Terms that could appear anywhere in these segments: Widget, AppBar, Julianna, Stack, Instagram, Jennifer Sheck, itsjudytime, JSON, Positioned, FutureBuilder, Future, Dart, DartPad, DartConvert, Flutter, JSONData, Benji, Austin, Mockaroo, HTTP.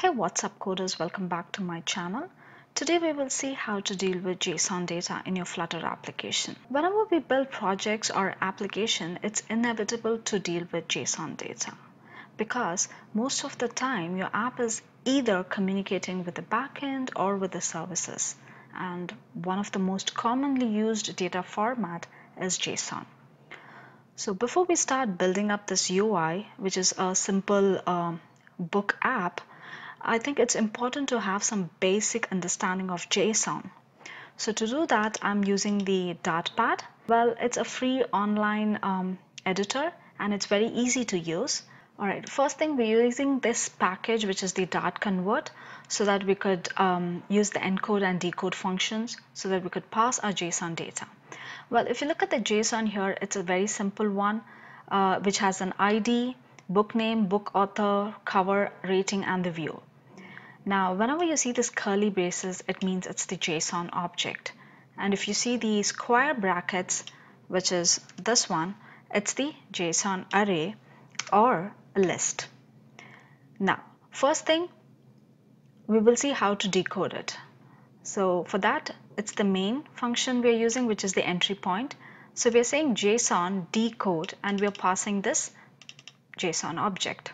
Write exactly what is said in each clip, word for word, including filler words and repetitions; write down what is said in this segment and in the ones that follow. Hey, what's up coders, welcome back to my channel. Today we will see how to deal with JSON data in your Flutter application. Whenever we build projects or application, it's inevitable to deal with JSON data because most of the time your app is either communicating with the backend or with the services, and one of the most commonly used data format is JSON. So before we start building up this U I, which is a simple uh, book app, I think it's important to have some basic understanding of JSON. So to do that, I'm using the DartPad. Well, it's a free online um, editor and it's very easy to use. All right, first thing, we're using this package, which is the DartConvert, so that we could um, use the encode and decode functions so that we could pass our JSON data. Well, if you look at the JSON here, it's a very simple one, uh, which has an I D, book name, book author, cover, rating, and the view. Now, whenever you see this curly braces, it means it's the JSON object. And if you see the square brackets, which is this one, it's the JSON array or a list. Now, first thing, we will see how to decode it. So for that, it's the main function we're using, which is the entry point. So we're saying JSON decode, and we're passing this JSON object.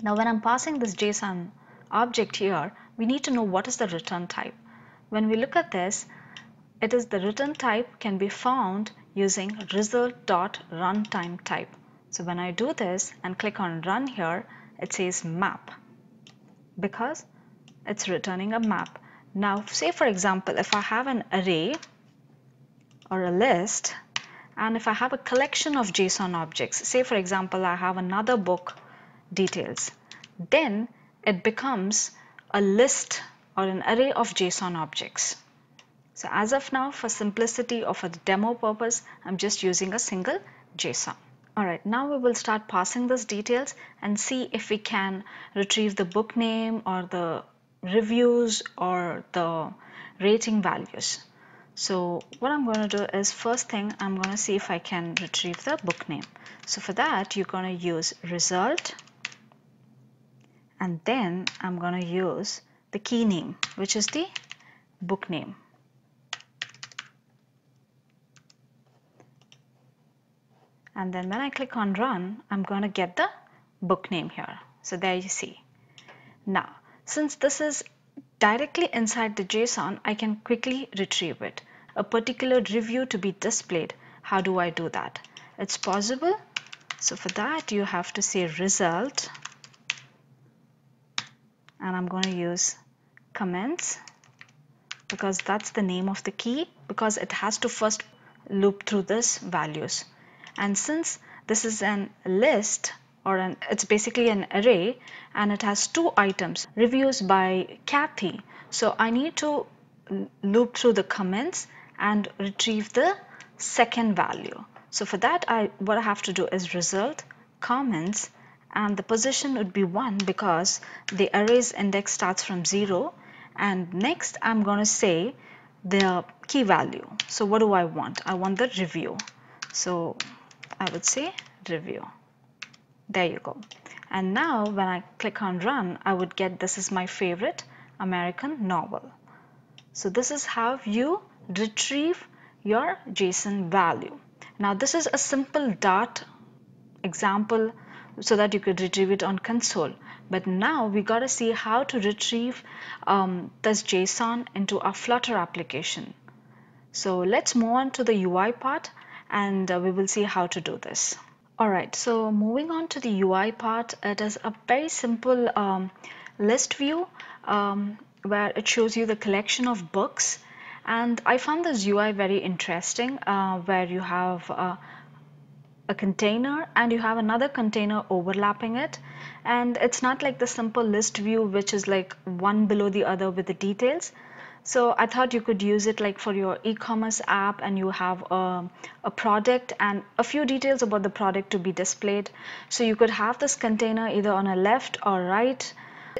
Now, when I'm passing this JSON object here, we need to know what is the return type. When we look at this, it is the return type can be found using result.runtime type. So when I do this and click on run here, it says map because it's returning a map. Now, say for example, if I have an array or a list, and if I have a collection of JSON objects, say for example, I have another book details, then it becomes a list or an array of JSON objects. So as of now, for simplicity or for the demo purpose, I'm just using a single JSON. All right, now we will start passing those details and see if we can retrieve the book name or the reviews or the rating values. So what I'm going to do is, first thing, I'm going to see if I can retrieve the book name. So for that, you're going to use result. And then I'm going to use the key name, which is the book name. And then when I click on run, I'm going to get the book name here. So there you see. Now, since this is directly inside the JSON, I can quickly retrieve it. A particular review to be displayed. How do I do that? It's possible. So for that, you have to say result. And I'm going to use comments because that's the name of the key, because it has to first loop through this values. And since this is an list or an, it's basically an array, and it has two items, reviews by Kathy. So I need to loop through the comments and retrieve the second value. So for that, I what I have to do is result comments. And the position would be one because the array's index starts from zero. And next, I'm going to say the key value. So what do I want? I want the review. So I would say review. There you go. And now when I click on run, I would get this is my favorite American novel. So this is how you retrieve your JSON value. Now, this is a simple Dart example, so that you could retrieve it on console. But now we got to see how to retrieve um, this JSON into our Flutter application. So let's move on to the U I part, and uh, we will see how to do this. All right, so moving on to the U I part, it is a very simple um, list view um, where it shows you the collection of books. And I found this U I very interesting, uh, where you have uh, a container and you have another container overlapping it, and it's not like the simple list view which is like one below the other with the details. So I thought you could use it like for your e-commerce app, and you have a, a product and a few details about the product to be displayed. So you could have this container either on a left or right.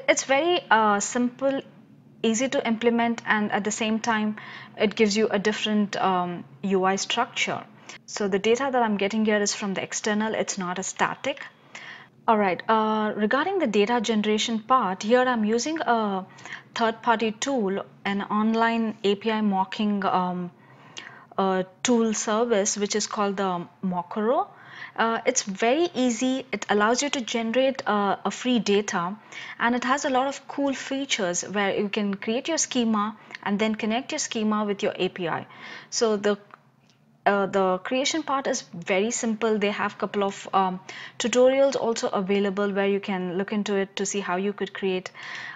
It's very uh, simple, easy to implement, and at the same time it gives you a different um, U I structure. So the data that I'm getting here is from the external, it's not a static. All right, uh, regarding the data generation part, here I'm using a third-party tool, an online A P I mocking um, uh, tool service, which is called the Mockaroo. Uh, it's very easy. It allows you to generate uh, a free data, and it has a lot of cool features where you can create your schema and then connect your schema with your A P I. So the uh, the creation part is very simple. They have a couple of um, tutorials also available where you can look into it to see how you could create.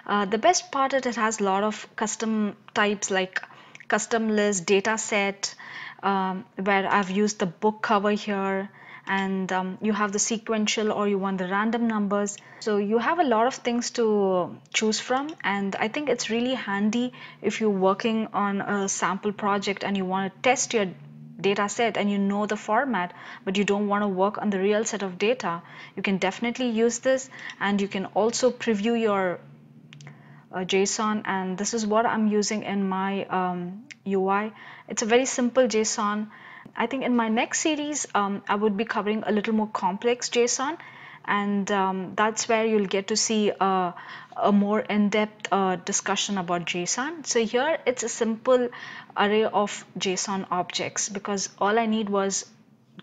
Uh, the best part is it has a lot of custom types like custom list, data set, um, where I've used the book cover here. And um, you have the sequential, or you want the random numbers. So you have a lot of things to choose from, and I think it's really handy if you're working on a sample project and you want to test your data set and you know the format but you don't want to work on the real set of data. You can definitely use this, and you can also preview your uh, JSON, and this is what I'm using in my um, U I. It's a very simple JSON. I think in my next series, um, I would be covering a little more complex JSON, and um, that's where you'll get to see uh, a more in-depth uh, discussion about JSON. So here it's a simple array of JSON objects because all I need was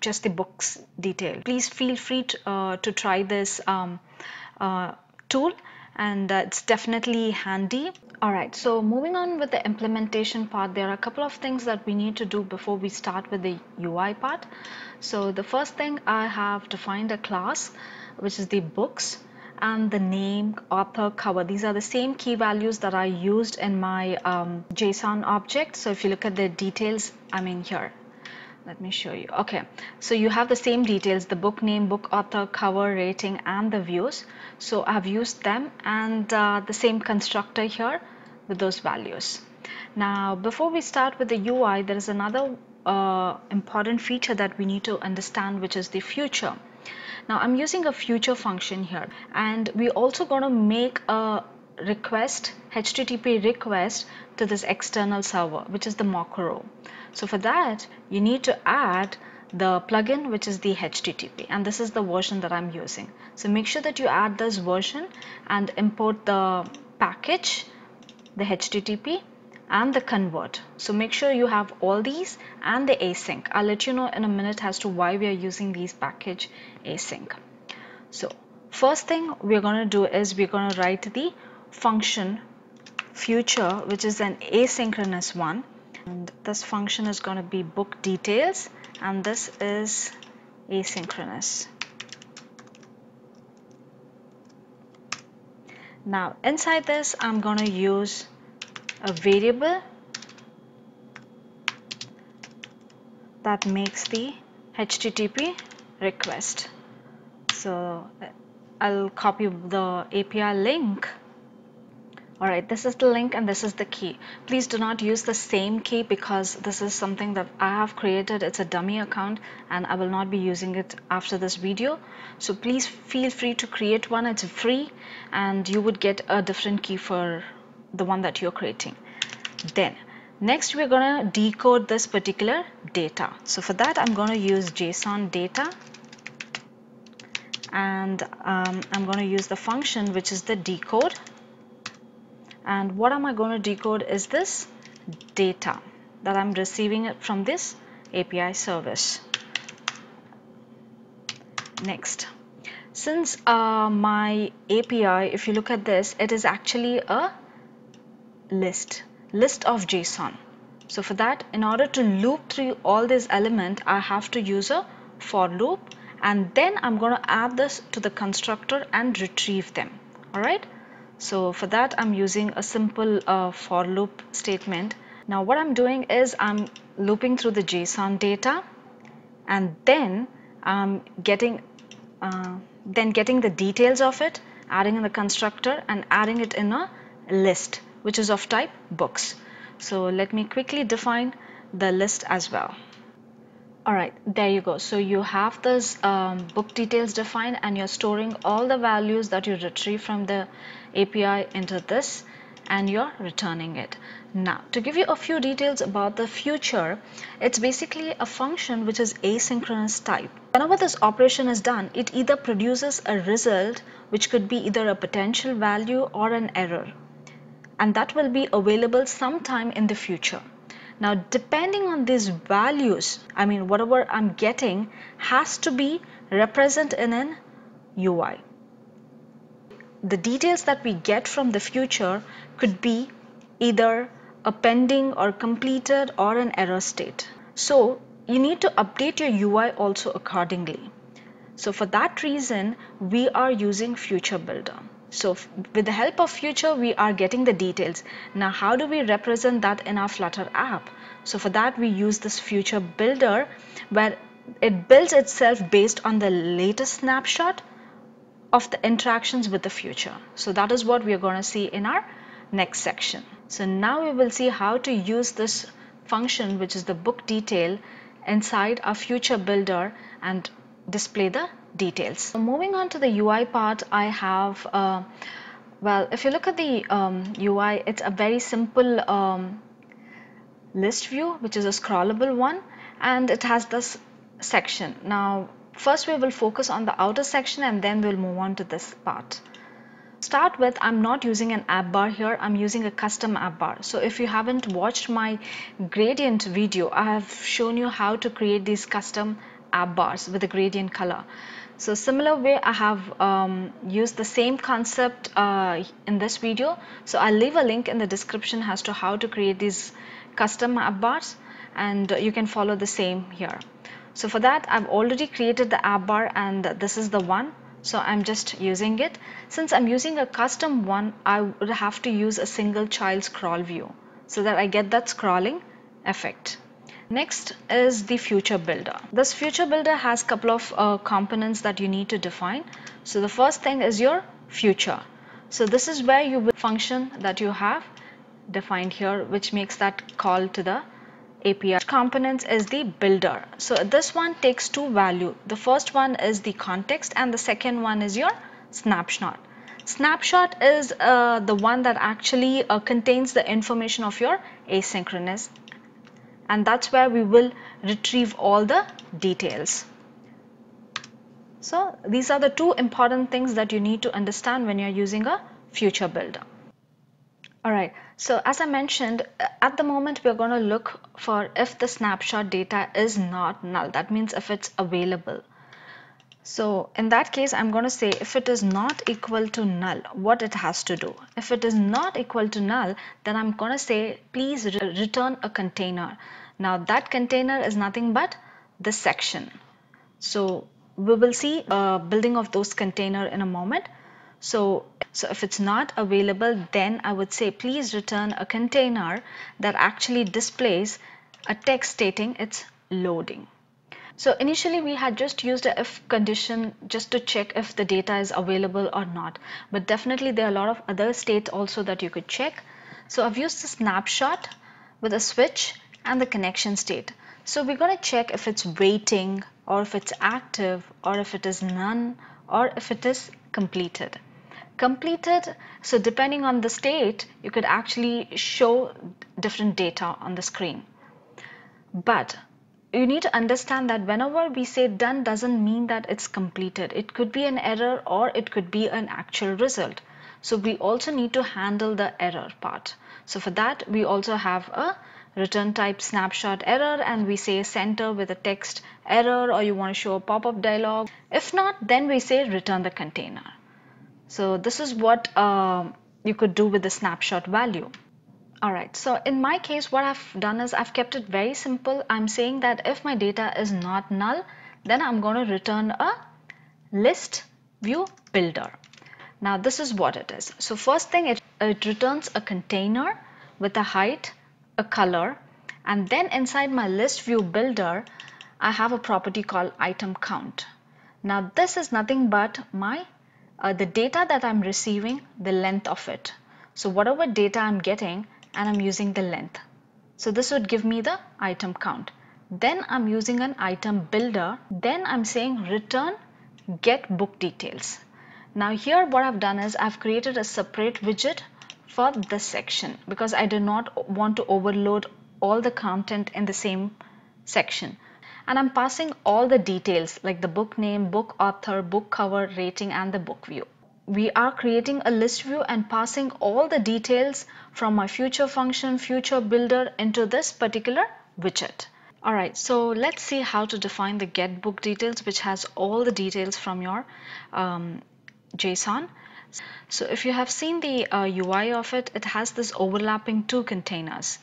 just the book's detail. Please feel free to, uh, to try this um, uh, tool, and uh, it's definitely handy. All right, so moving on with the implementation part, there are a couple of things that we need to do before we start with the U I part. So the first thing, I have defined a class, which is the books, and the name, author, cover. These are the same key values that I used in my um, JSON object. So if you look at the details, I mean here. Let me show you. Okay, so you have the same details, the book name, book author, cover, rating, and the views. So I've used them, and uh, the same constructor here with those values. Now, before we start with the U I, there is another uh, important feature that we need to understand, which is the future. Now, I'm using a future function here, and we're also going to make a request, H T T P request, to this external server, which is the Mockaroo. So for that, you need to add the plugin, which is the H T T P, and this is the version that I'm using. So make sure that you add this version and import the package, the H T T P, and the convert. So make sure you have all these and the async. I'll let you know in a minute as to why we are using these package async. So first thing we're going to do is we're going to write the function future, which is an asynchronous one, and this function is going to be book details, and this is asynchronous. Now inside this, I'm going to use a variable that makes the H T T P request. So I'll copy the A P I link. Alright, this is the link and this is the key. Please do not use the same key because this is something that I have created. It's a dummy account and I will not be using it after this video. So please feel free to create one. It's free and you would get a different key for the one that you're creating. Then next we're going to decode this particular data. So for that, I'm going to use JSONData, and um, I'm going to use the function which is the decode. And what am I going to decode is this data that I'm receiving from this A P I service. Next, since uh, my A P I, if you look at this, it is actually a list, list of JSON. So for that, in order to loop through all these elements, I have to use a for loop, and then I'm going to add this to the constructor and retrieve them. All right. So for that, I'm using a simple uh, for loop statement. Now what I'm doing is I'm looping through the JSON data, and then I'm getting uh, then getting the details of it, adding in the constructor and adding it in a list, which is of type books. So let me quickly define the list as well. All right, there you go. So you have this um, book details defined, and you're storing all the values that you retrieve from the A P I into this, and you're returning it. Now, to give you a few details about the future, it's basically a function which is asynchronous type. Whenever this operation is done, it either produces a result, which could be either a potential value or an error, and that will be available sometime in the future. Now, depending on these values, I mean, whatever I'm getting has to be represented in an U I. The details that we get from the future could be either a pending or completed or an error state. So you need to update your U I also accordingly. So for that reason, we are using FutureBuilder. So with the help of Future, we are getting the details. Now, how do we represent that in our Flutter app? So for that, we use this FutureBuilder, where it builds itself based on the latest snapshot of the interactions with the future. So that is what we are going to see in our next section. So now we will see how to use this function, which is the book detail, inside our FutureBuilder and display the details. So moving on to the U I part, I have uh, well, if you look at the um, U I, it's a very simple um, list view, which is a scrollable one, and it has this section. Now, first we will focus on the outer section and then we'll move on to this part. Start with, I'm not using an app bar here, I'm using a custom app bar. So if you haven't watched my gradient video, I have shown you how to create these custom app bars with a gradient color. So similar way, I have um, used the same concept uh, in this video. So I'll leave a link in the description as to how to create these custom app bars, and you can follow the same here. So for that, I've already created the app bar, and this is the one. So I'm just using it. Since I'm using a custom one, I would have to use a single child scroll view so that I get that scrolling effect. Next is the FutureBuilder. This FutureBuilder has a couple of uh, components that you need to define. So the first thing is your future. So this is where you will function that you have defined here, which makes that call to the A P I. Components is the builder. So this one takes two value. The first one is the context and the second one is your snapshot. Snapshot is uh, the one that actually uh, contains the information of your asynchronous, and that's where we will retrieve all the details. So these are the two important things that you need to understand when you're using a FutureBuilder. Alright, so as I mentioned, at the moment we're going to look for if the snapshot data is not null. That means if it's available. So in that case, I'm going to say if it is not equal to null, what it has to do. If it is not equal to null, then I'm going to say please re return a container. Now that container is nothing but this section. So we will see uh, building of those container in a moment. So, so if it's not available, then I would say please return a container that actually displays a text stating it's loading. So initially we had just used a if condition just to check if the data is available or not, but definitely there are a lot of other states also that you could check. So I've used the snapshot with a switch and the connection state. So we're going to check if it's waiting or if it's active or if it is none or if it is completed. Completed, so depending on the state, you could actually show different data on the screen. But you need to understand that whenever we say done doesn't mean that it's completed. It could be an error or it could be an actual result. So we also need to handle the error part. So for that, we also have a return type snapshot error, and we say center with a text error, or you want to show a pop-up dialog. If not, then we say return the container. So this is what uh, you could do with the snapshot value. Alright, so in my case, what I've done is I've kept it very simple. I'm saying that if my data is not null, then I'm going to return a list view builder. Now this is what it is. So first thing, it, it returns a container with a height, a color, and then inside my list view builder, I have a property called item count. Now this is nothing but my Uh, the data that I'm receiving, the length of it. So whatever data I'm getting, and I'm using the length. So this would give me the item count. Then I'm using an item builder. Then I'm saying return get book details. Now here what I've done is I've created a separate widget for this section because I do not want to overload all the content in the same section. And I'm passing all the details like the book name, book author, book cover, rating, and the book view. We are creating a list view and passing all the details from my future function, future builder into this particular widget. Alright, so let's see how to define the get book details, which has all the details from your um, JSON. So if you have seen the uh, U I of it, it has this overlapping two containers.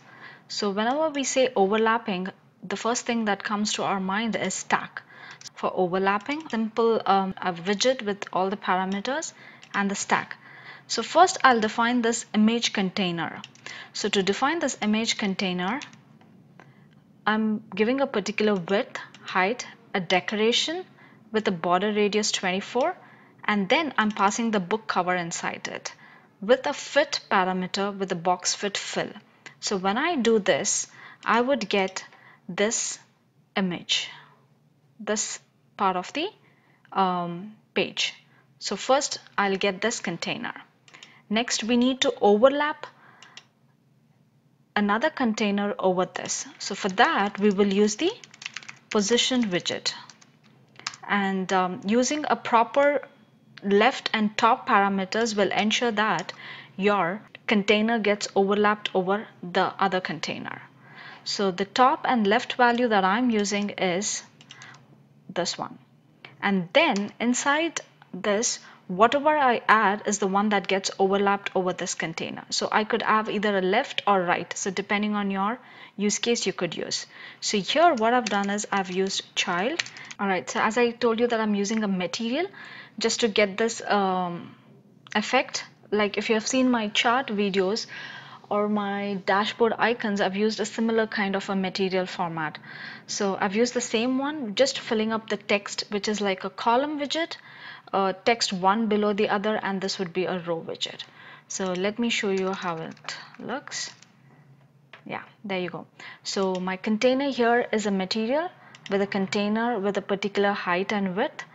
So whenever we say overlapping, the first thing that comes to our mind is Stack. For overlapping, simple um, a widget with all the parameters and the stack. So first I'll define this image container. So to define this image container, I'm giving a particular width, height, a decoration with a border radius twenty-four, and then I'm passing the book cover inside it with a fit parameter with a box fit fill. So when I do this, I would get this image, this part of the um, page. So first I'll get this container. Next we need to overlap another container over this. So for that we will use the Positioned widget, and um, using a proper left and top parameters will ensure that your container gets overlapped over the other container. So the top and left value that I'm using is this one, and then inside this whatever I add is the one that gets overlapped over this container. So I could have either a left or right. So depending on your use case, you could use. So here what I've done is I've used child. All right. So as I told you that I'm using a material just to get this um, effect. Like if you have seen my chart videos or my dashboard icons, I've used a similar kind of a material format. So I've used the same one, just filling up the text, which is like a column widget. Uh, text one below the other, and this would be a row widget. So let me show you how it looks. Yeah, there you go. So my container here is a material with a container with a particular height and width,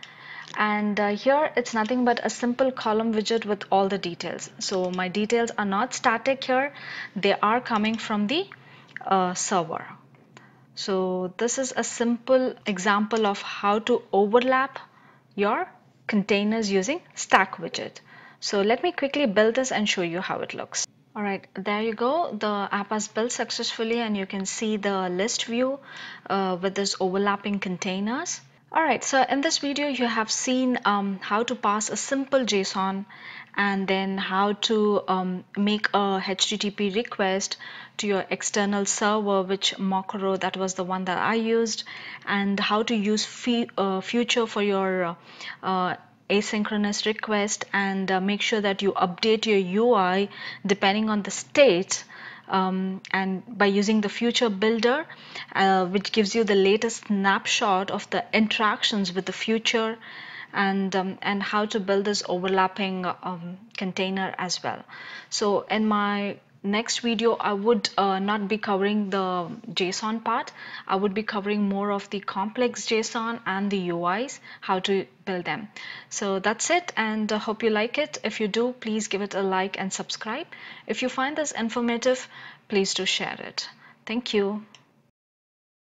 and uh, here it's nothing but a simple column widget with all the details. So my details are not static here, they are coming from the uh, server. So this is a simple example of how to overlap your containers using Stack widget. So let me quickly build this and show you how it looks. All right, there you go. The app has built successfully, and you can see the list view uh, with this overlapping containers. All right, so in this video you have seen um, how to pass a simple JSON, and then how to um, make a H T T P request to your external server, which Mockaroo, that was the one that I used, and how to use uh, Future for your uh, asynchronous request, and uh, make sure that you update your U I depending on the state, um, and by using the Future Builder, uh, which gives you the latest snapshot of the interactions with the Future. And, um, and how to build this overlapping um, container as well. So in my next video, I would uh, not be covering the JSON part. I would be covering more of the complex JSON and the U Is, how to build them. So that's it, and I hope you like it. If you do, please give it a like and subscribe. If you find this informative, please do share it. Thank you.